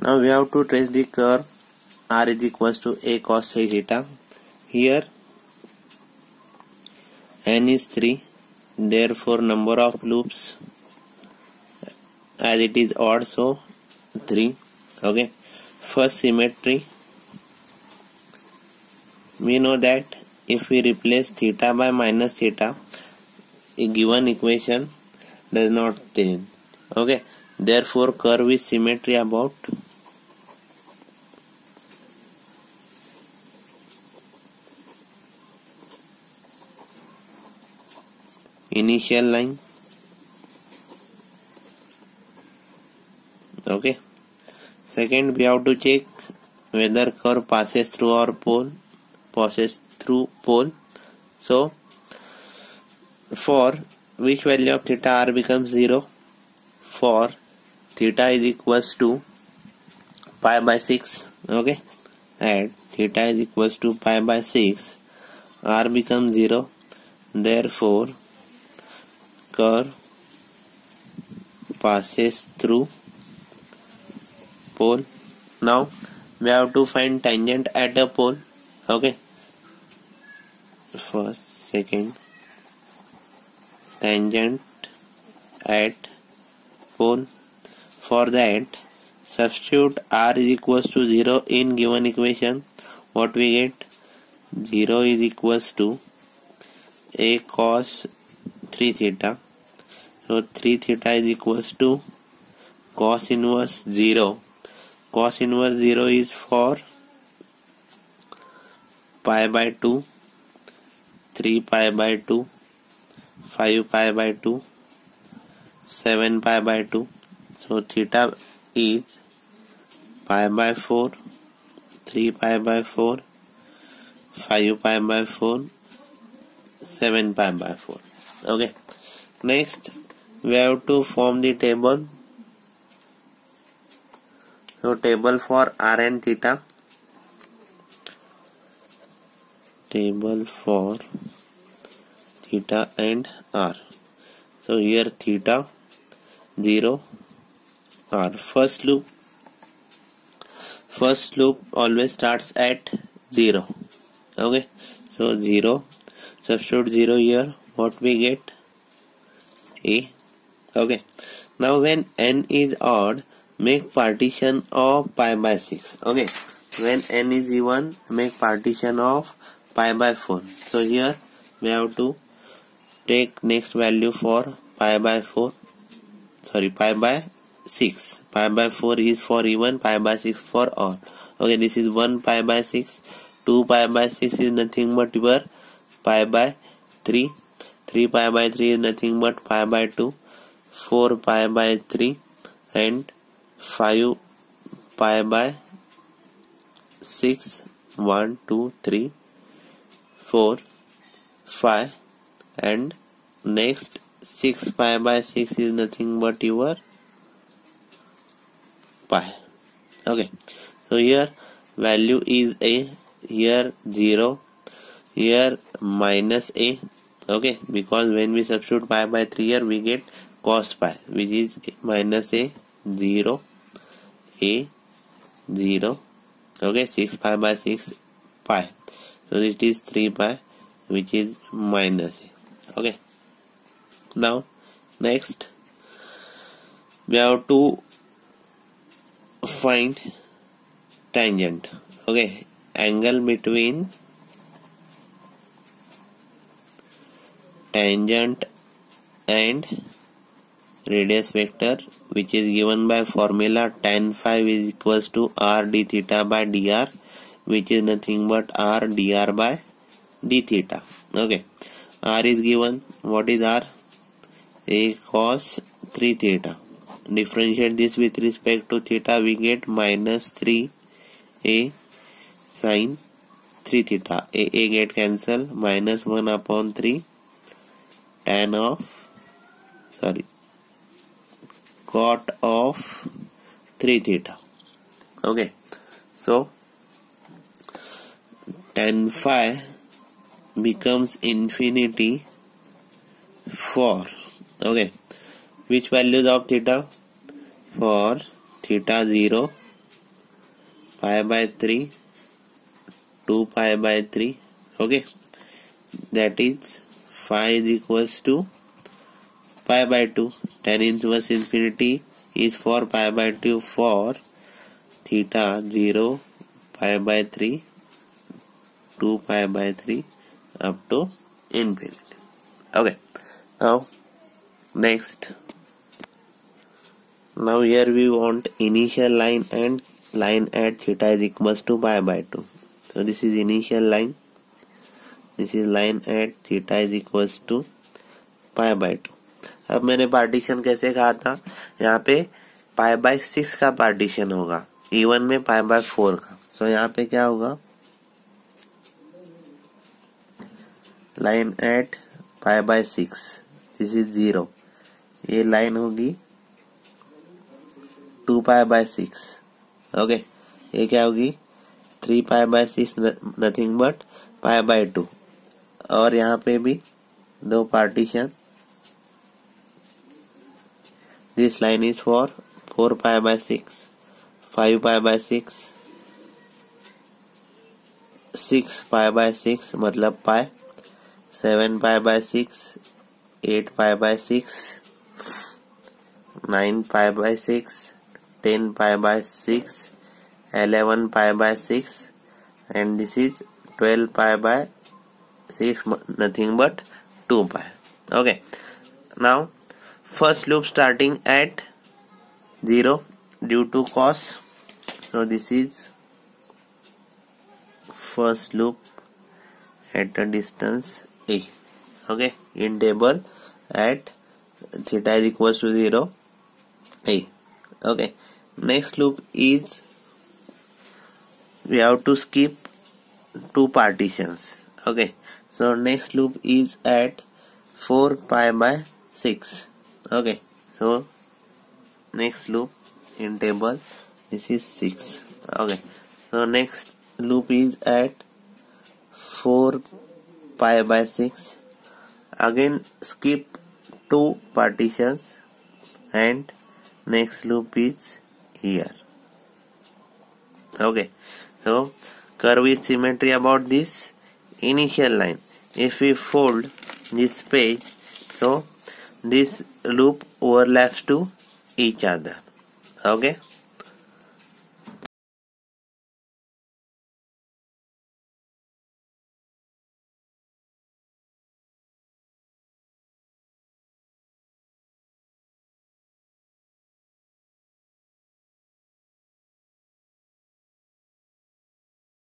Now we have to trace the curve r is equals to a cos phi theta. Here n is 3, therefore number of loops, as it is odd, so 3. Okay, first symmetry, we know that if we replace theta by minus theta, a given equation does not change. Okay, therefore curve is symmetry about initial line. Okay, second we have to check whether curve passes through our pole, so for which value of theta r becomes 0, for theta is equals to pi by 6. Okay, and theta is equals to pi by 6, r becomes 0, therefore curve passes through pole. Now we have to find tangent at a pole. Okay, first, second, tangent at pole. For that, substitute r is equals to 0 in given equation. What we get? 0 is equals to a cos 3 theta, so 3 theta is equals to cos inverse 0. Cos inverse 0 is for pi by 2, 3 pi by 2, 5 pi by 2, 7 pi by 2, so theta is pi by 4, 3 pi by 4, 5 pi by 4, 7 pi by 4. Okay, next we have to form the table. So table for r and theta. Table for theta and r. So here theta 0, r. First loop always starts at 0. Okay, so 0, substitute 0 here. What we get? A. Okay, now when n is odd, make partition of pi by 6. Okay, when n is even, make partition of pi by 4. So here we have to take next value for pi by 6. Pi by 4 is for even, pi by 6 for odd. Okay, this is 1 pi by 6, 2 pi by 6 is nothing but your pi by 3, 3 pi by 3 is nothing but pi by 2, 4 pi by 3 and 5 pi by 6, 1, 2, 3, 4, 5 and next 6 pi by 6 is nothing but your pi. Okay, so here value is a, here 0, here minus a. Okay, because when we substitute pi by 3 here, we get cos pi, which is minus a, 0, a, 0. Okay, 6 pi by 6 pi, so it is 3 pi, which is minus a. Okay, now next we have to find tangent. Okay, angle between tangent and radius vector, which is given by formula tan phi is equals to r d theta by dr, which is nothing but r dr by d theta. Okay, r is given. What is r? A cos 3 theta. Differentiate this with respect to theta, we get minus 3 a sin 3 theta. A get cancel, minus 1 upon 3 tan of, sorry, cot of 3 theta. Okay, so tan phi becomes infinity for, okay, which values of theta? For theta 0, pi by 3, 2 pi by 3. Okay, that is phi is equals to pi by 2. Tan inverse infinity is for pi by 2 for theta 0, pi by 3, 2 pi by 3 up to infinity. Okay, now next. Now here we want initial line and line at theta is equals to pi by 2. So this is initial line. This is line at theta is equals to pi by 2. अब मैंने partition कैसे कहा था, यहाँ पे pi by 6 का partition होगा, even में pi by 4 का. सो यहाँ पे क्या होगा, line at pi by 6, this is 0. ये लाइन होगी 2 pi by 6. ओके, ये क्या होगी 3 pi by 6, nothing but pi by 2. और यहाँ पे भी दो partition. This line is for 4 pi by 6, 5 pi by 6, 6 pi by 6 मतलब pi, 7 pi by 6, 8 pi by 6, 9 pi by 6, 10 pi by 6, 11 pi by 6, and this is 12 pi by 6, nothing but 2 pi. Okay, now first loop starting at 0 due to cos. So this is first loop at a distance a. Okay, in table at theta is equals to 0 a. Okay, next loop is we have to skip 2 partitions. Okay, so next loop is at 4 pi by 6. Okay, so next loop in table, this is 6. Okay, so next loop is at 4 pi by 6. Again skip 2 partitions and next loop is here. Okay, so curve is symmetry about this initial line. If we fold this page, so this loop overlaps to each other. Okay.